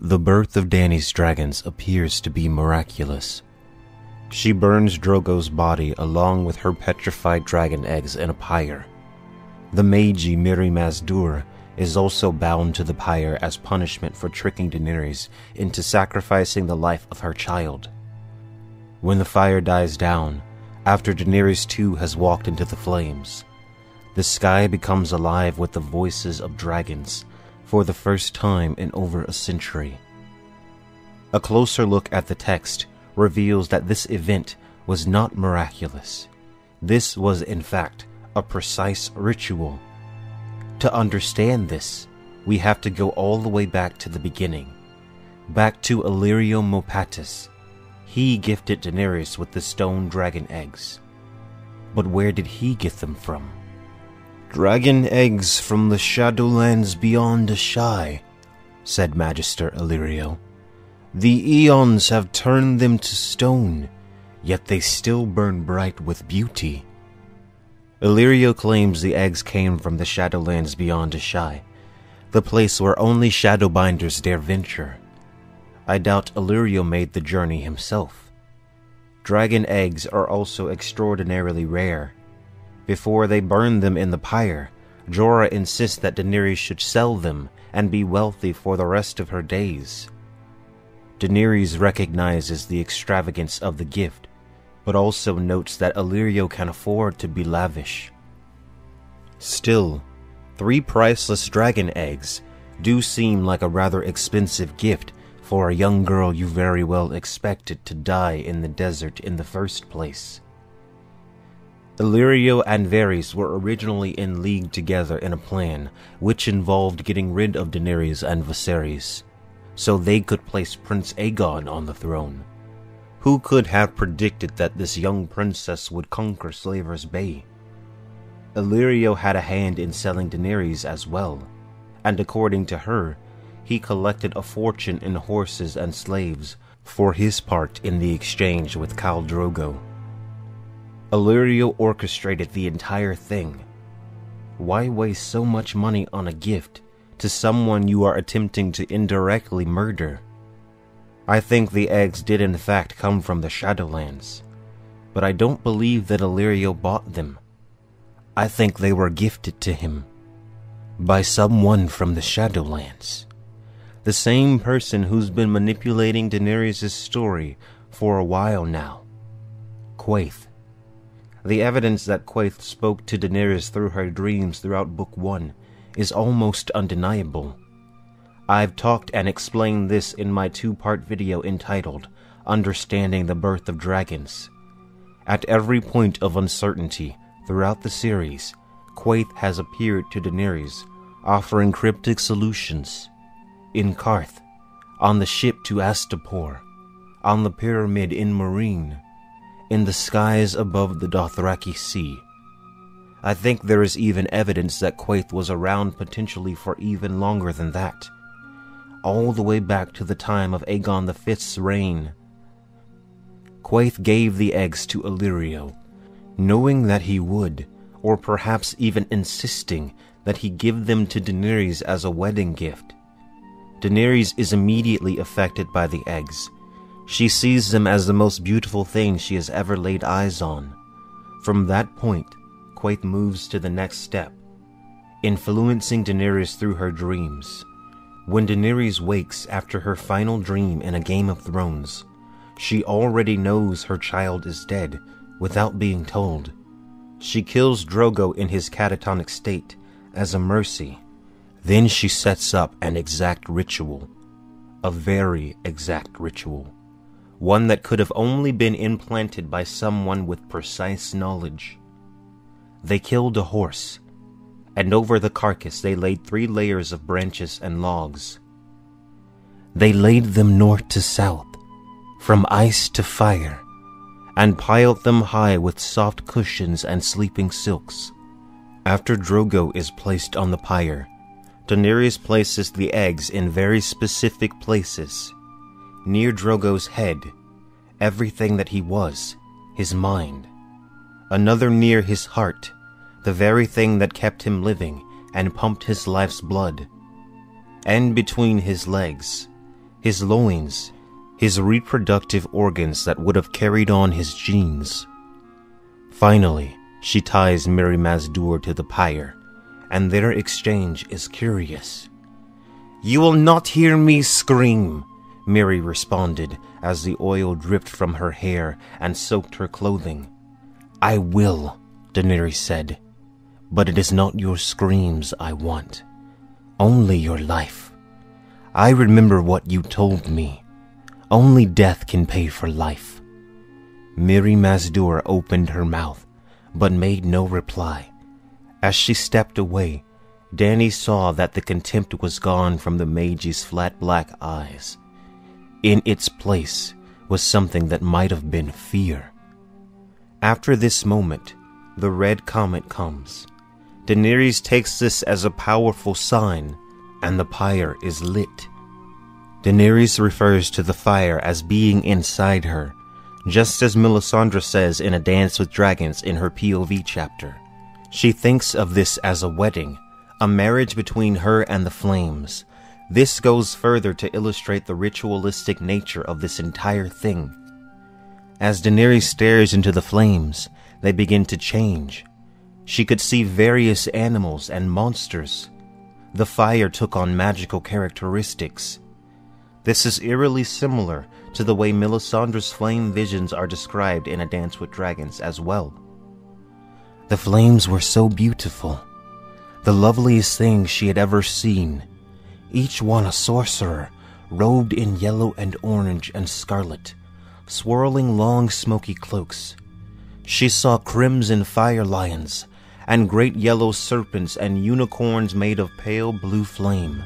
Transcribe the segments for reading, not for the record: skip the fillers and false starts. The birth of Dany's dragons appears to be miraculous. She burns Drogo's body along with her petrified dragon eggs in a pyre. The Meiji Mirri Maz Duur is also bound to the pyre as punishment for tricking Daenerys into sacrificing the life of her child. When the fire dies down, after Daenerys too has walked into the flames, the sky becomes alive with the voices of dragons for the first time in over a century. A closer look at the text reveals that this event was not miraculous. This was, in fact, a precise ritual. To understand this, we have to go all the way back to the beginning, back to Illyrio Mopatis. He gifted Daenerys with the stone dragon eggs. But where did he get them from? "Dragon eggs from the Shadowlands beyond Asshai," said Magister Illyrio. "The eons have turned them to stone, yet they still burn bright with beauty." Illyrio claims the eggs came from the Shadowlands beyond Asshai, the place where only Shadowbinders dare venture. I doubt Illyrio made the journey himself. Dragon eggs are also extraordinarily rare. Before they burn them in the pyre, Jorah insists that Daenerys should sell them and be wealthy for the rest of her days. Daenerys recognizes the extravagance of the gift, but also notes that Illyrio can afford to be lavish. Still, 3 priceless dragon eggs do seem like a rather expensive gift for a young girl you very well expected to die in the desert in the first place. Illyrio and Varys were originally in league together in a plan which involved getting rid of Daenerys and Viserys, so they could place Prince Aegon on the throne. Who could have predicted that this young princess would conquer Slaver's Bay? Illyrio had a hand in selling Daenerys as well, and according to her, he collected a fortune in horses and slaves for his part in the exchange with Khal Drogo. Illyrio orchestrated the entire thing. Why waste so much money on a gift to someone you are attempting to indirectly murder? I think the eggs did in fact come from the Shadowlands, but I don't believe that Illyrio bought them. I think they were gifted to him by someone from the Shadowlands. The same person who's been manipulating Daenerys' story for a while now. Quaithe. The evidence that Quaithe spoke to Daenerys through her dreams throughout Book 1 is almost undeniable. I've talked and explained this in my 2-part video entitled, Understanding the Birth of Dragons. At every point of uncertainty throughout the series, Quaithe has appeared to Daenerys, offering cryptic solutions. In Qarth, on the ship to Astapor, on the pyramid in Meereen, in the skies above the Dothraki Sea. I think there is even evidence that Quaithe was around potentially for even longer than that, all the way back to the time of Aegon V's reign. Quaithe gave the eggs to Illyrio, knowing that he would, or perhaps even insisting that he give them to Daenerys as a wedding gift. Daenerys is immediately affected by the eggs. She sees them as the most beautiful thing she has ever laid eyes on. From that point, Quaithe moves to the next step, influencing Daenerys through her dreams. When Daenerys wakes after her final dream in A Game of Thrones, she already knows her child is dead without being told. She kills Drogo in his catatonic state as a mercy. Then she sets up an exact ritual, a very exact ritual, one that could have only been implanted by someone with precise knowledge. They killed a horse, and over the carcass they laid 3 layers of branches and logs. They laid them north to south, from ice to fire, and piled them high with soft cushions and sleeping silks. After Drogo is placed on the pyre, Daenerys places the eggs in very specific places, near Drogo's head, everything that he was, his mind. Another near his heart, the very thing that kept him living and pumped his life's blood, and between his legs, his loins, his reproductive organs that would have carried on his genes. Finally, she ties Mirri Maz Duur to the pyre, and their exchange is curious. "You will not hear me scream," Mirri responded as the oil dripped from her hair and soaked her clothing. "I will," Daenerys said, "but it is not your screams I want, only your life. I remember what you told me. Only death can pay for life." Mirri Maz Duur opened her mouth, but made no reply. As she stepped away, Danny saw that the contempt was gone from the mage's flat black eyes. In its place was something that might have been fear. After this moment, the red comet comes. Daenerys takes this as a powerful sign, and the pyre is lit. Daenerys refers to the fire as being inside her, just as Melisandre says in A Dance with Dragons in her POV chapter. She thinks of this as a wedding, a marriage between her and the flames. This goes further to illustrate the ritualistic nature of this entire thing. As Daenerys stares into the flames, they begin to change. She could see various animals and monsters. The fire took on magical characteristics. This is eerily similar to the way Melisandre's flame visions are described in A Dance with Dragons as well. The flames were so beautiful, the loveliest thing she had ever seen, each one a sorcerer, robed in yellow and orange and scarlet, swirling long smoky cloaks. She saw crimson fire lions, and great yellow serpents and unicorns made of pale blue flame.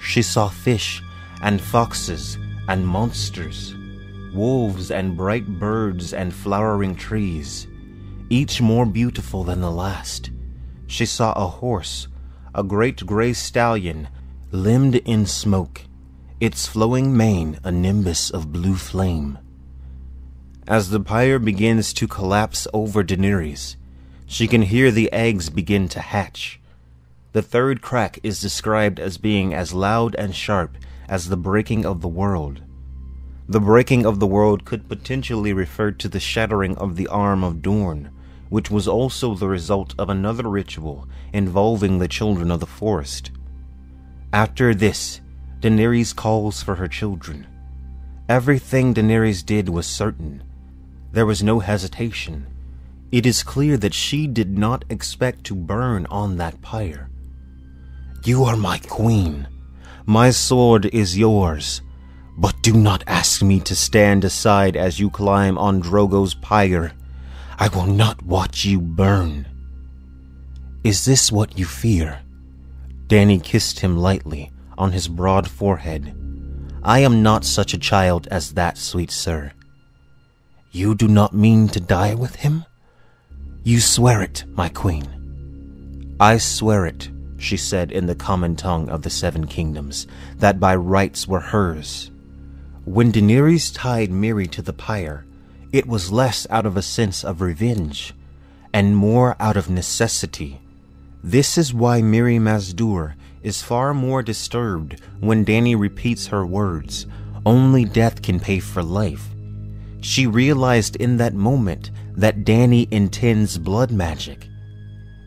She saw fish, and foxes, and monsters, wolves, and bright birds, and flowering trees, each more beautiful than the last. She saw a horse, a great gray stallion, limbed in smoke, its flowing mane a nimbus of blue flame. As the pyre begins to collapse over Daenerys, she can hear the eggs begin to hatch. The third crack is described as being as loud and sharp as the breaking of the world. The breaking of the world could potentially refer to the shattering of the Arm of Dorne, which was also the result of another ritual involving the children of the forest. After this, Daenerys calls for her children. Everything Daenerys did was certain. There was no hesitation. It is clear that she did not expect to burn on that pyre. "You are my queen. My sword is yours. But do not ask me to stand aside as you climb on Drogo's pyre. I will not watch you burn. Is this what you fear?" Danny kissed him lightly on his broad forehead. "I am not such a child as that, sweet sir." "You do not mean to die with him? You swear it, my queen." "I swear it," she said in the common tongue of the Seven Kingdoms, that by rights were hers. When Daenerys tied Mirri to the pyre, it was less out of a sense of revenge, and more out of necessity. This is why Mirri Maz Duur is far more disturbed when Dany repeats her words, "Only death can pay for life." She realized in that moment that Dany intends blood magic.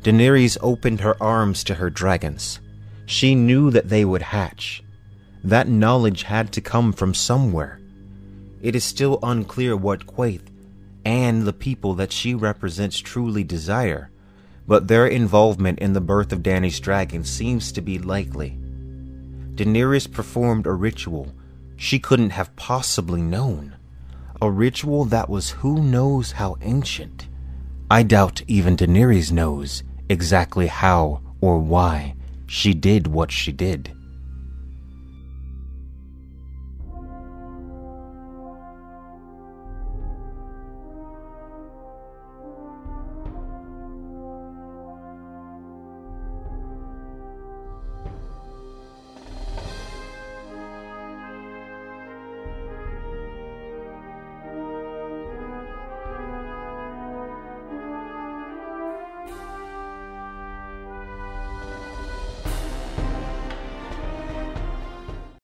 Daenerys opened her arms to her dragons. She knew that they would hatch. That knowledge had to come from somewhere. It is still unclear what Quaithe and the people that she represents truly desire, but their involvement in the birth of Dany's dragon seems to be likely. Daenerys performed a ritual she couldn't have possibly known, a ritual that was who knows how ancient. I doubt even Daenerys knows exactly how or why she did what she did.